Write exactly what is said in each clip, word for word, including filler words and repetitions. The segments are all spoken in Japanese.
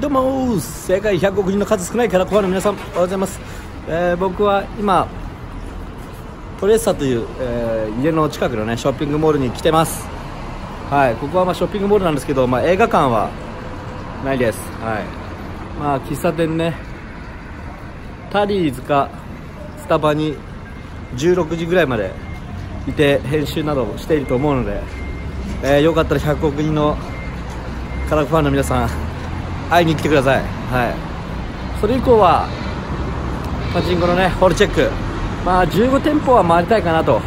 どうも、世界ひゃくおく人の数少ないキャラコアの皆さん、おはようございます、えー、僕は今トレッサという、えー、家の近くのねショッピングモールに来てます。はい、ここはまあショッピングモールなんですけど、まあ、映画館はないです。はい、まあ喫茶店ね、タリーズかスタバにじゅうろくじぐらいまでいて編集などしていると思うので、えー、よかったらひゃくおく人のカラファンの皆さん会いに来てください。はい、それ以降はパチンコのねホールチェック、まあじゅうご店舗は回りたいかなと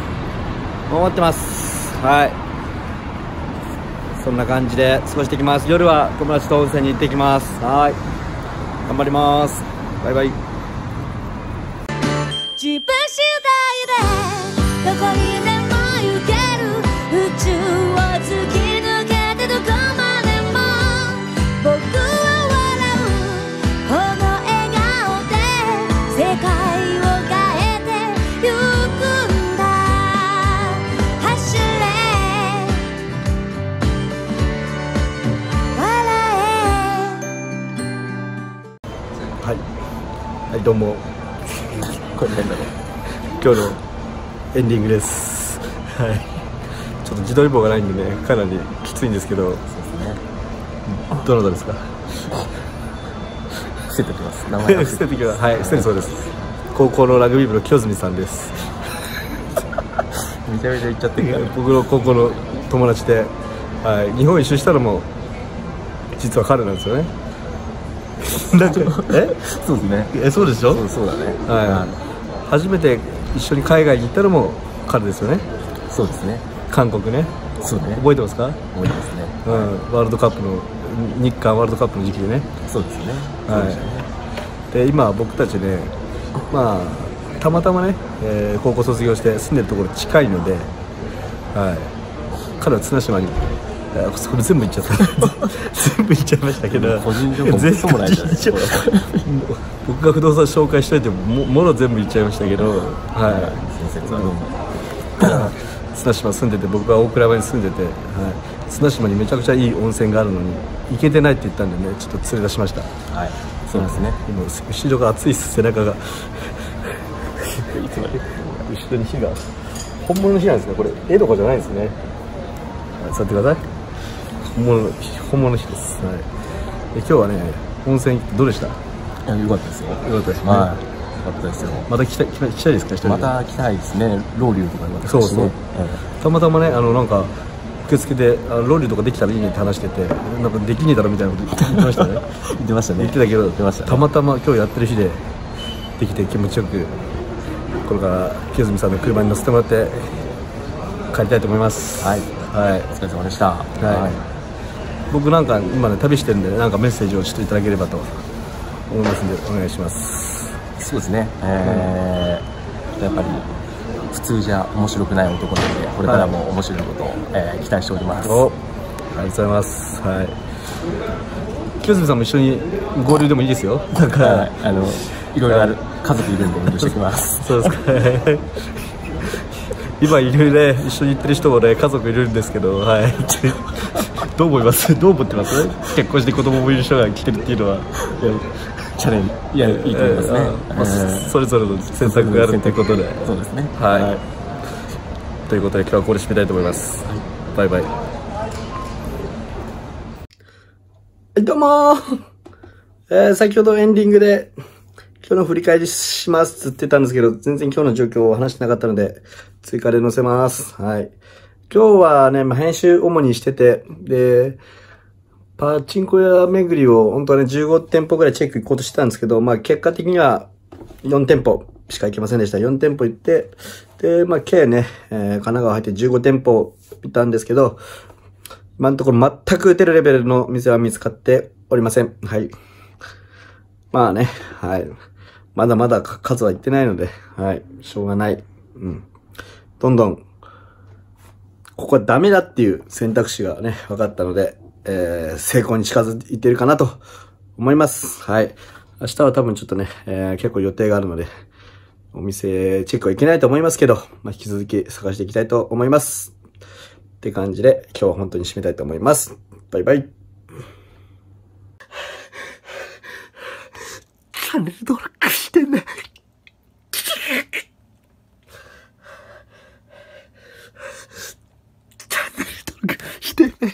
思ってます。はい、そんな感じで過ごしていきます。夜は友達と温泉に行ってきます。はい、頑張ります。バイバイ。自分次第でどこにでも行ける宇宙を突き抜けてどこまでも僕ははい、どうもこれ変だね、今日のエンディングです。はい、ちょっと自撮り棒がないんでね、かなりきついんですけど、そうですね、どなたですか？伏せておきます、名前伏せておきます。はい、伏せるそうです。高校のラグビー部の清澄さんです。めちゃめちゃ言っちゃってるから、ね、僕の高校の友達で、はい、日本一周したのも実は彼なんですよね。え、そうですね。え、そうでしょ。そう、そうだね。はい。初めて一緒に海外に行ったのも彼ですよね。そうですね。韓国ね。そうね。覚えてますか？覚えてますね。うん。ワールドカップの日韓ワールドカップの時期でね。そうですね。はい。で今僕たちね、まあたまたまね、えー、高校卒業して住んでるところ近いので、はい。彼は綱島に。それ全部いっちゃった。全部いっちゃいましたけど、個人情報もないじゃないですか。僕が不動産紹介しといてももろ全部いっちゃいましたけど、はい。綱島住んでて、僕は大倉山に住んでて、はい、綱島にめちゃくちゃいい温泉があるのに行けてないって言ったんでね、ちょっと連れ出しました。はい、そうですね。今後ろが熱いです、背中が。後ろに火が、本物の火なんですね。これ絵とかじゃないんですね。座ってください。本物の本物の人です。はい。今日はね、温泉どうでした？良かったですよ。良かったですね。はい。良かったですよ。また来た来た来たいですか？一人で。また来たいですね。ロウリュとか今。そうそう。たまたまね、あのなんか受付でロウリュとかできたらいいねって話してて、なんかできねえだろみたいなこと言ってましたね。言ってましたね。言ってたけど、たまたま今日やってる日でできて気持ちよく、これから清澄さんの車に乗せてもらって帰りたいと思います。はい。はい。お疲れ様でした。はい。僕なんか今ね旅してるんで、なんかメッセージをしていただければと思いますんでお願いします。そうですね、えー、やっぱり普通じゃ面白くない男なので、これからも面白いことを、はい、えー、期待しております。お、ありがとうございます。はい、清澄さんも一緒に合流でもいいですよ。だから、はい、あのいろいろある家族いるんで、合流してきます。そうですか。今いろいろ一緒に行ってる人もね、家族いるんですけど、はい。どう思います？どう思ってます？結婚して子供もいる人が来てるっていうのは、チャレンジ、いや、いいと思いますね。それぞれの選択があるということで、そうですね。はい。ということで今日はこれ締めたいと思います。バイバイ。はい、どうも。え、先ほどエンディングで今日の振り返りしますって言ってたんですけど、全然今日の状況を話してなかったので追加で載せます。はい。今日はね、まあ、編集主にしてて、で、パチンコ屋巡りを本当はね、じゅうご店舗ぐらいチェック行こうとしてたんですけど、まあ結果的にはよん店舗しか行けませんでした。よん店舗行って、で、まあ計ね、えー、神奈川入ってじゅうご店舗行ったんですけど、今のところ全く打てるレベルの店は見つかっておりません。はい。まあね、はい。まだまだ数は行ってないので、はい。しょうがない。うん。どんどん、ここはダメだっていう選択肢がね、分かったので、えー、成功に近づいてるかなと思います。はい。明日は多分ちょっとね、えー、結構予定があるので、お店チェックはいけないと思いますけど、まあ、引き続き探していきたいと思います。って感じで、今日は本当に締めたいと思います。バイバイ。チャンネル登録してね。チャンネル登録してね。